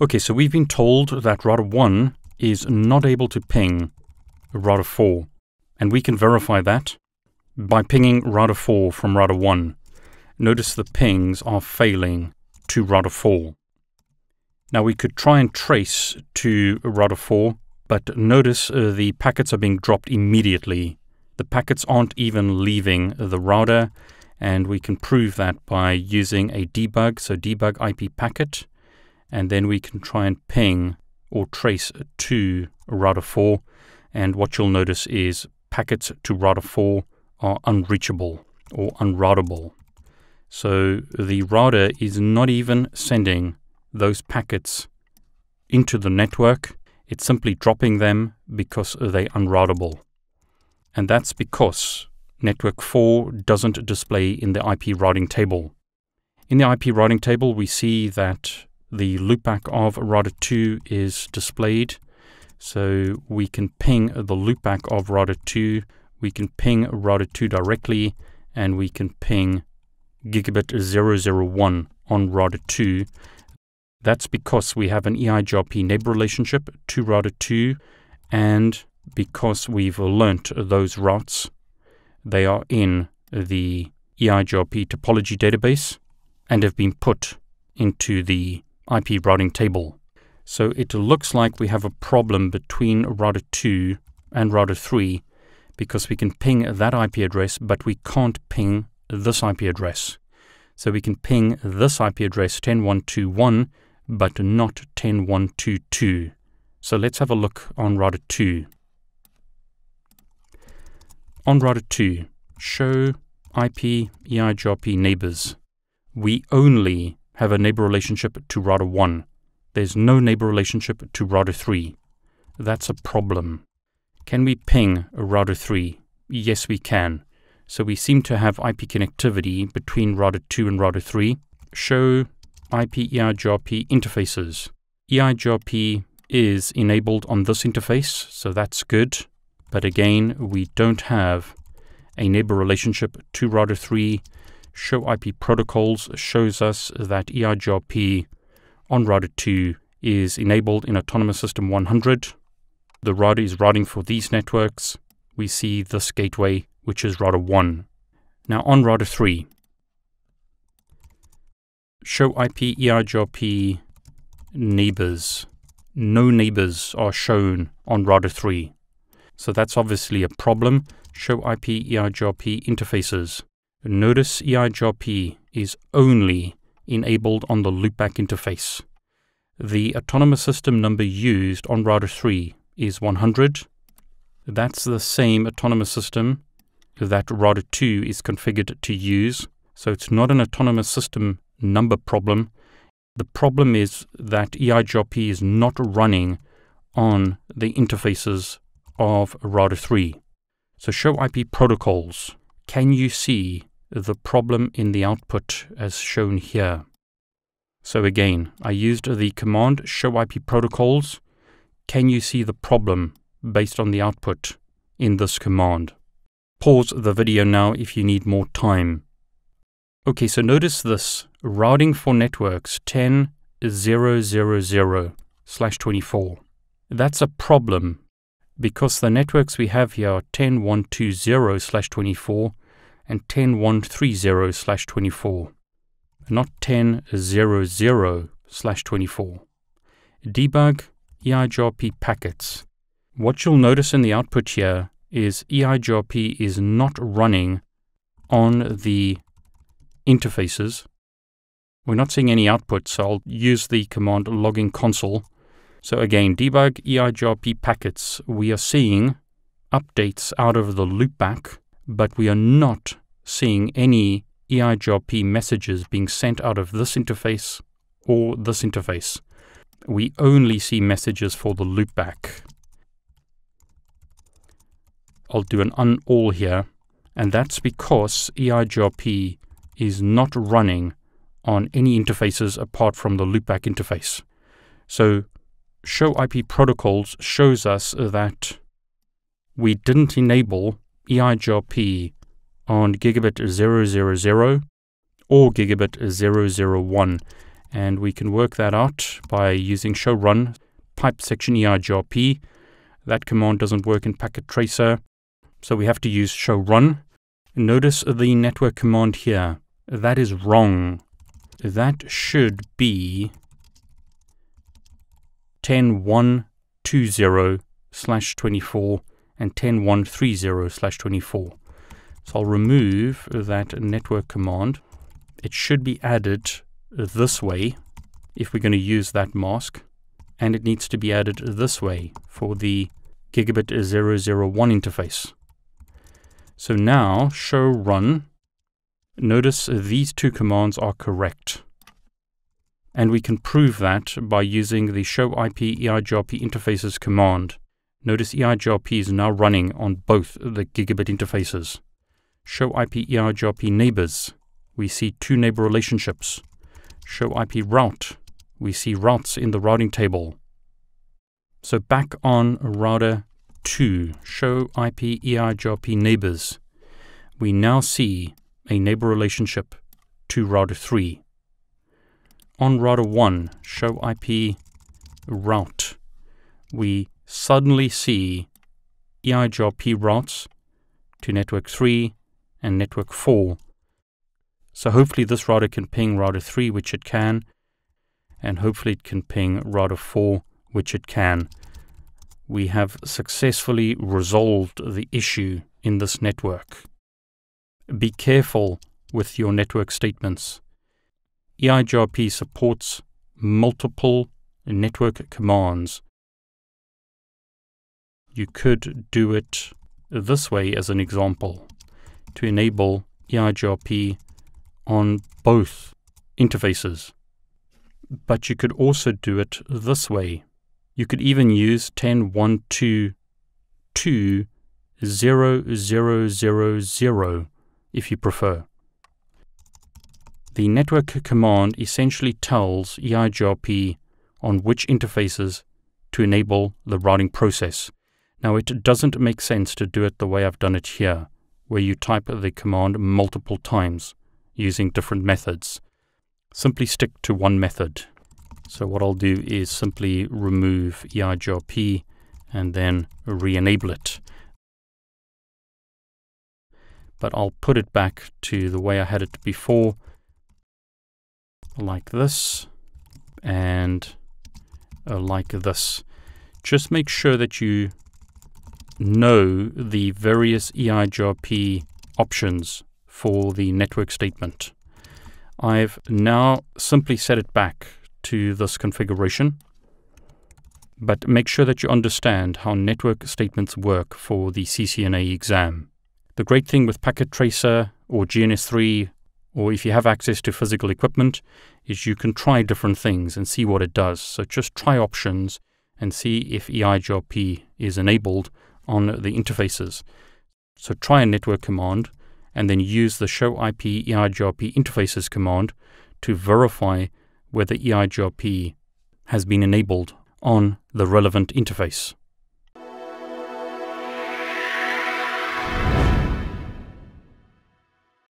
Okay, so we've been told that router 1 is not able to ping router 4, and we can verify that by pinging router 4 from router 1. Notice the pings are failing to router 4. Now we could try and trace to router 4, but notice the packets are being dropped immediately. The packets aren't even leaving the router, and we can prove that by using a debug, so debug IP packet, and then we can try and ping or trace to router 4, and what you'll notice is packets to router 4 are unreachable or unroutable. So the router is not even sending those packets into the network. It's simply dropping them because they're unroutable. And that's because network 4 doesn't display in the IP routing table. In the IP routing table, we see that the loopback of router 2 is displayed. So we can ping the loopback of router 2. We can ping router 2 directly, and we can ping gigabit 001 on router 2. That's because we have an EIGRP neighbor relationship to router 2, and because we've learnt those routes, they are in the EIGRP topology database and have been put into the IP routing table. So it looks like we have a problem between router 2 and router 3 because we can ping that IP address, but we can't ping this IP address. So we can ping this IP address 10.1.2.1, but not 10.1.2.2. So let's have a look on router 2. On router 2, show IP EIGRP neighbors. We only have a neighbor relationship to router 1. There's no neighbor relationship to router 3. That's a problem. Can we ping router 3? Yes, we can. So we seem to have IP connectivity between router 2 and router 3. Show IP EIGRP interfaces. EIGRP is enabled on this interface, so that's good. But again, we don't have a neighbor relationship to router 3. Show IP protocols shows us that EIGRP on router 2 is enabled in Autonomous System 100. The router is routing for these networks. We see this gateway, which is router 1. Now on router 3, show IP EIGRP neighbors. No neighbors are shown on router 3. So that's obviously a problem. Show IP EIGRP interfaces. Notice EIGRP is only enabled on the loopback interface. The autonomous system number used on router 3 is 100. That's the same autonomous system that router 2 is configured to use. So it's not an autonomous system number problem. The problem is that EIGRP is not running on the interfaces of router 3. So show IP protocols. Can you see the problem in the output as shown here? So again, I used the command show IP protocols. Can you see the problem based on the output in this command? Pause the video now if you need more time. Okay, so notice this, routing for networks 10.0.0.0/24. That's a problem because the networks we have here are 10.1.2.0/24 and 10.1.3.0/24, not 10.0.0/24. Debug EIGRP packets. What you'll notice in the output here is EIGRP is not running on the interfaces. We're not seeing any output, so I'll use the command logging console. So again, debug EIGRP packets. We are seeing updates out of the loopback, but we are not seeing any EIGRP messages being sent out of this interface or this interface. We only see messages for the loopback. I'll do an unall here, and that's because EIGRP is not running on any interfaces apart from the loopback interface. So show IP protocols shows us that we didn't enable EIGRP on gigabit 000 or gigabit 001, And we can work that out by using show run pipe section EIGRP. That command doesn't work in Packet Tracer, so we have to use show run. Notice the network command here. That is wrong. That should be 10120/24 and 10130/24. So I'll remove that network command. It should be added this way if we're going to use that mask, and it needs to be added this way for the gigabit 001 interface. So now show run. Notice these two commands are correct, and we can prove that by using the show IP EIGRP interfaces command. Notice EIGRP is now running on both the gigabit interfaces. Show IP EIGRP neighbors, we see two neighbor relationships. Show IP route, we see routes in the routing table. So back on router 2, show IP EIGRP neighbors, we now see a neighbor relationship to router 3. On router 1, show IP route, we suddenly see EIGRP routes to network 3 and network 4. So hopefully this router can ping router 3, which it can, and hopefully it can ping router 4, which it can. We have successfully resolved the issue in this network. Be careful with your network statements. EIGRP supports multiple network commands. You could do it this way as an example, to enable EIGRP on both interfaces. But you could also do it this way. You could even use 10122/0000 if you prefer. The network command essentially tells EIGRP on which interfaces to enable the routing process. Now, it doesn't make sense to do it the way I've done it here, where you type the command multiple times using different methods. Simply stick to one method. So what I'll do is simply remove EIGRP and then re-enable it. But I'll put it back to the way I had it before, like this, and like this. Just make sure that you know the various EIGRP options for the network statement. I've now simply set it back to this configuration, but make sure that you understand how network statements work for the CCNA exam. The great thing with Packet Tracer or GNS3, or if you have access to physical equipment, is you can try different things and see what it does. So just try options and see if EIGRP is enabled on the interfaces. So try a network command and then use the show IP EIGRP interfaces command to verify whether EIGRP has been enabled on the relevant interface.